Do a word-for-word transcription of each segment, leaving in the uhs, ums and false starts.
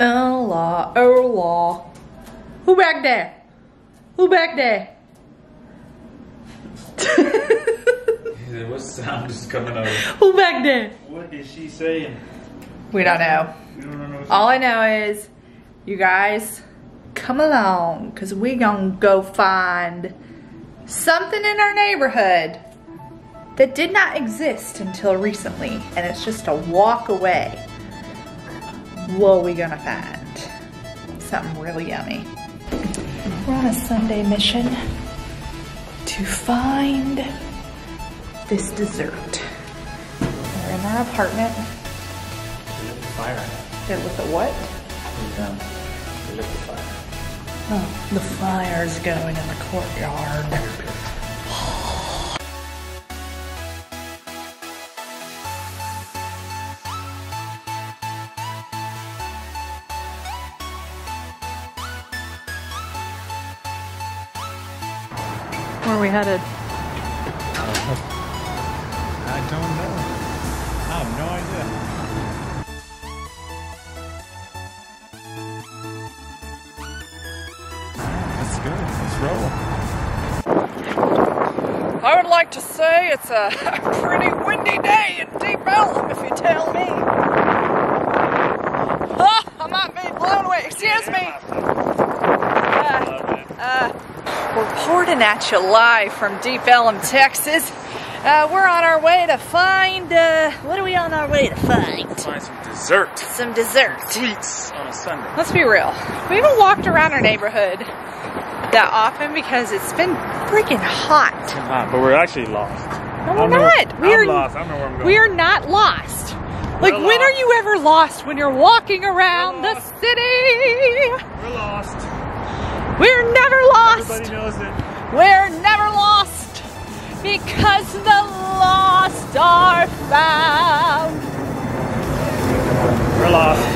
Oh la, oh la. Who back there? Who back there? What sound is coming out? Who back there? What is she saying? We don't know. We don't know. All I know is, you guys, come along, cause we gonna go find something in our neighborhood that did not exist until recently, and it's just a walk away. What are we gonna find? Something really yummy. We're on a Sunday mission to find this dessert. We're in our apartment. They lit the fire. They lit the what? They lit the fire. Oh, the fire's going in the courtyard. Where are we headed? I don't know. I have no idea. That's good. Let's roll. I would like to say it's a pretty windy day in Deep Ellum, if you tell me. Oh, I might be blown away. Excuse me. Uh, uh, We're Jordan Atchley live from Deep Ellum, Texas. Uh, we're on our way to find, uh, what are we on our way to find? Find some dessert. Some dessert. Sweets on a Sunday. Let's be real. We haven't walked around our neighborhood that often because it's been freaking hot. It's been hot, but we're actually lost. No, we're I'm not. We're lost. I don't know where I'm going. We are not lost. Like, we're when lost. Are you ever lost? When you're walking around the city? We're lost. We're never lost. Everybody knows it. We're never lost because the lost are found. We're lost.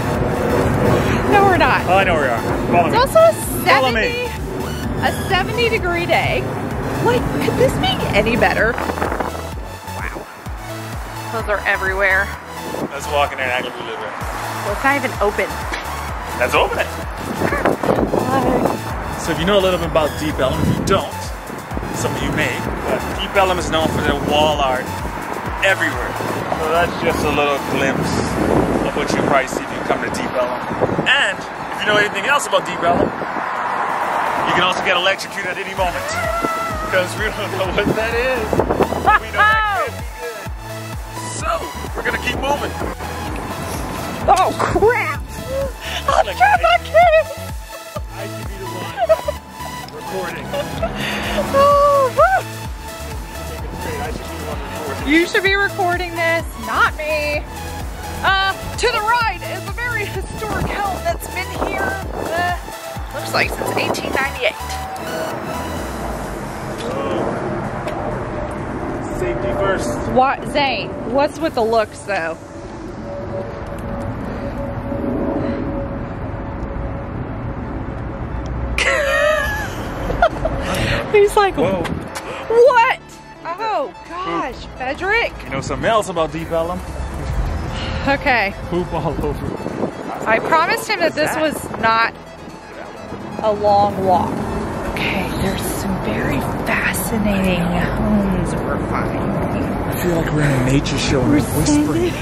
No, we're not. Oh, I know we are. Follow it's me. also a seventy, a seventy degree day. Like, could this be any better? Wow. Those are everywhere. Let's walk in there and act like we live here. Well, it's not even open. Let's open it. Bye. So if you know a little bit about Deep Ellum, if you don't, some of you may, but Deep Ellum is known for their wall art everywhere. So that's just a little glimpse of what you probably see if you come to Deep Ellum. And if you know anything else about Deep Ellum, you can also get electrocuted at any moment. Because we don't know what that is. We know that can't be good. So we're gonna keep moving. Oh crap! I can't, I can't! I can be the one recording. Oh, you should be recording this, not me. Uh, to the right is a very historic home that's been here, uh, looks like since eighteen ninety-eight. Whoa. Safety first. What, Zane, what's with the looks though? He's like, whoa. What? Oh gosh, Poop. Frederick. You know something else about Deep Ellum? Okay. Poop all over. I, I promised him that this that? was not a long walk. Okay, there's some very fascinating homes we're finding. I feel like we're in a nature show and we're whispering.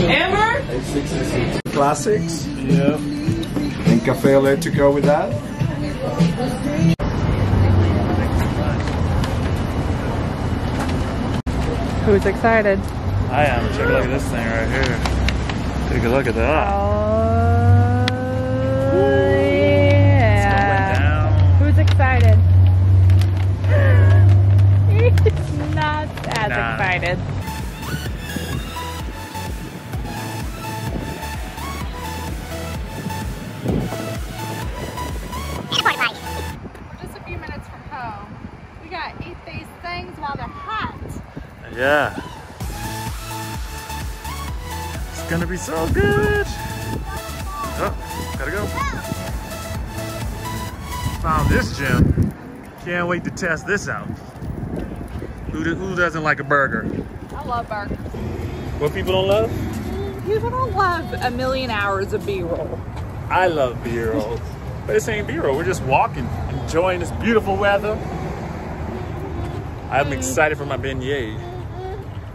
Amber? Classics. Yeah. And cafe au lait to go with that. Who's excited? I am. Check out this thing right here. Take a look at that. Oh, yeah. It's going down. Who's excited? excited. Just a few minutes from home. We gotta eat these things while they're hot. Yeah. It's gonna be so good. Oh, gotta go. Found this gem. Can't wait to test this out. Who, do, who doesn't like a burger? I love burgers. What people don't love? People don't love a million hours of B-roll. I love B-roll. But this ain't B-roll. We're just walking, enjoying this beautiful weather. I'm excited for my beignet.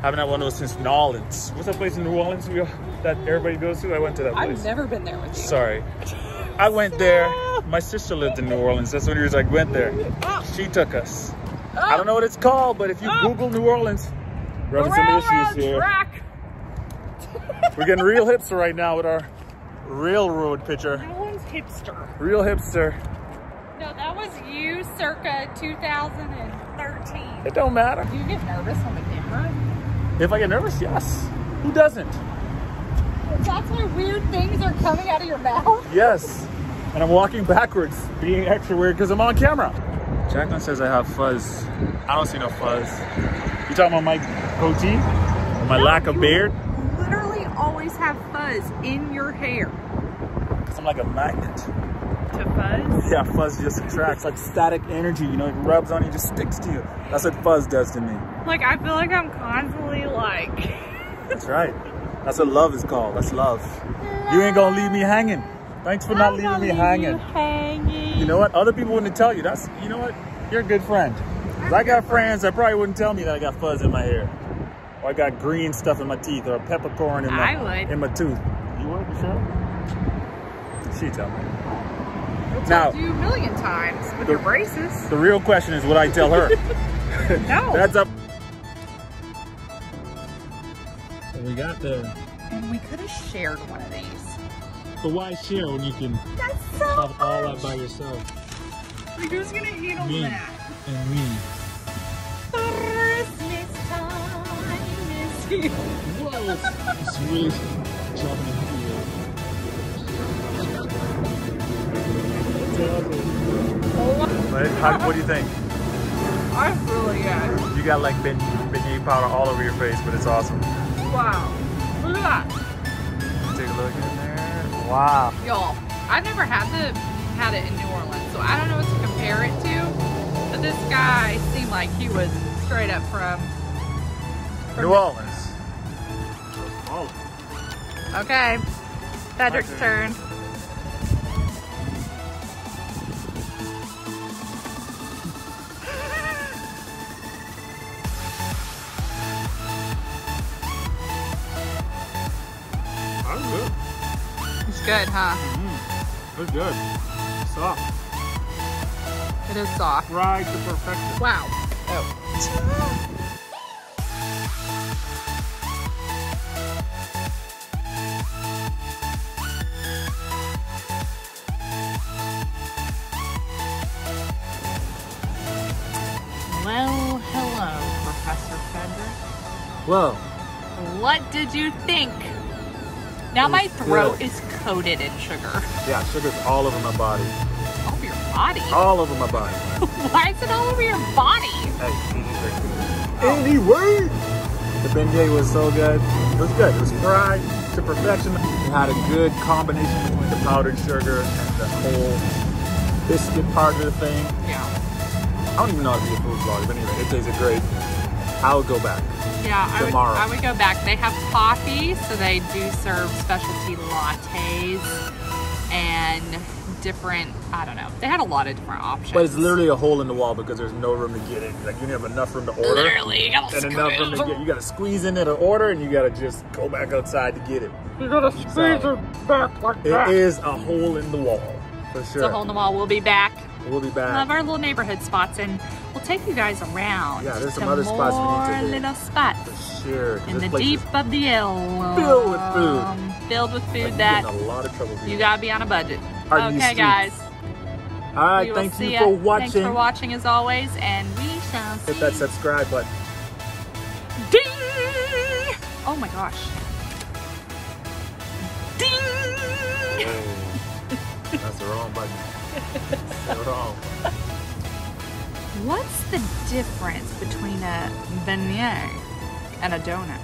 Haven't had one of those since New Orleans. What's that place in New Orleans we, that everybody goes to? I went to that place. I've never been there with you. Sorry. I went there. My sister lived in New Orleans. That's when he was like, went there. She took us. I don't know what it's called, but if you Google New Orleans, we're having some issues here. Track. We're getting real hipster right now with our railroad picture. That one's hipster. Real hipster. No, that was you circa two thousand thirteen. It don't matter. Do you get nervous on the camera? If I get nervous, yes. Who doesn't? That's why weird things are coming out of your mouth? Yes. And I'm walking backwards, being extra weird because I'm on camera. Jacqueline says I have fuzz. I don't see no fuzz. You talking about my goatee? My no, lack of beard? Literally always have fuzz in your hair. Because I'm like a magnet. To fuzz? Yeah, fuzz just attracts like static energy. You know, it rubs on you, just sticks to you. That's what fuzz does to me. Like, I feel like I'm constantly like... That's right. That's what love is called. That's love. love. You ain't gonna leave me hanging. Thanks for not I'm leaving me leave hanging. You, hanging. You know what? Other people wouldn't tell you. That's, you know what? You're a good friend. Cause I got friends that probably wouldn't tell me that I got fuzz in my hair, or I got green stuff in my teeth, or a peppercorn in my I would. in my tooth. You would, for sure. She tell me. I told you a million times with the, your braces. The real question is, would I tell her? No. That's up. So we got the. And we could have shared one of these. But why share when you can have so all that by yourself? Like, who's gonna eat all that? And me. Christmas time is here. Whoa! It's really dropping in here. Right? How, what do you think? I'm really good. You got like beignet powder all over your face, but it's awesome. Wow. Look at that. Take a look in there. Wow. Y'all, I've never had the had it in New Orleans, so I don't know what to compare it to. But this guy seemed like he was straight up from, from New Orleans. Oh. Okay. Frederick's okay. turn. Good, huh? Mm-hmm. It's good. It's soft. It is soft. Fried to perfection. Wow. Oh. Well, hello, Professor Fender. Whoa. What did you think? Now my throat good. is coated in sugar. Yeah, sugar's all over my body. All over your body? All over my body. Why is it all over your body? Hey, anyway, the beignet was so good. It was good. It was fried to perfection. It had a good combination between the powdered sugar and the whole biscuit part of the thing. Yeah. I don't even know how to be a food vlogger, but anyway, it tasted great. I would go back. Yeah, I would, I would go back. They have coffee, so they do serve specialty lattes and different, I don't know. They had a lot of different options. But it's literally a hole in the wall because there's no room to get it. Like, you don't have enough room to order. Literally, you gotta and enough room to get. You gotta squeeze in there to order, and you gotta just go back outside to get it. You gotta squeeze so, it back like that. It is a hole in the wall, for sure. It's a hole in the wall. We'll be back. We'll be back. Love our little neighborhood spots, and we'll take you guys around. Yeah, there's some other spots we need to do. More little spots. For sure. In the deep of the Ellum. Filled with food. Filled with food that. Like, you're in a lot of trouble. You gotta be on a budget. Okay, guys. All right, thank you for watching. Thanks for watching as always, and we shall see. Hit that subscribe button. Ding! Oh my gosh. Ding! Whoa. That's the wrong button. That's wrong. What's the difference between a beignet and a donut?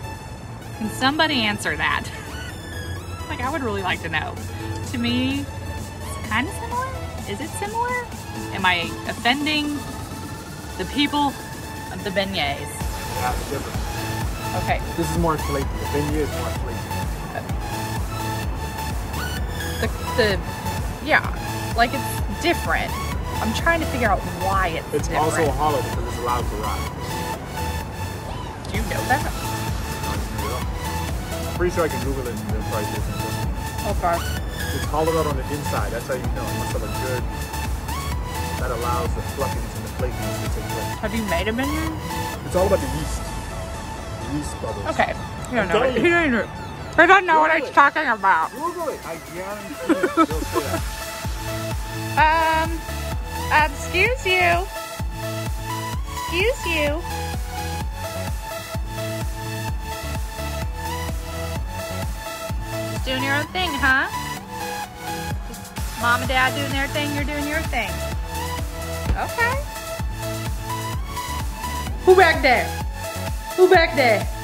Can somebody answer that? Like, I would really like to know. To me, it's kind of similar. Is it similar? Am I offending the people of the beignets? Yeah, it's different. Okay. This is more flaky. The beignet is more flaky. The, the, yeah, like it's different. I'm trying to figure out why it's, it's different. It's also hollow because it's allowed to rot. Do you know that? I'm pretty sure I can Google it and it'll probably different. Okay. It's hollowed out on the inside. That's how you know. It must have a good that allows the fluffiness and the flakiness to take place. Have you made a beignet? It's all about the yeast. The yeast bubbles. Okay. You don't know. He don't know. I don't know what I'm talking about. Google it. I guarantee you. Don't say that. Um. Excuse you. Excuse you. Doing your own thing, huh? Mom and Dad doing their thing, you're doing your thing. Okay. Who back there? Who back there?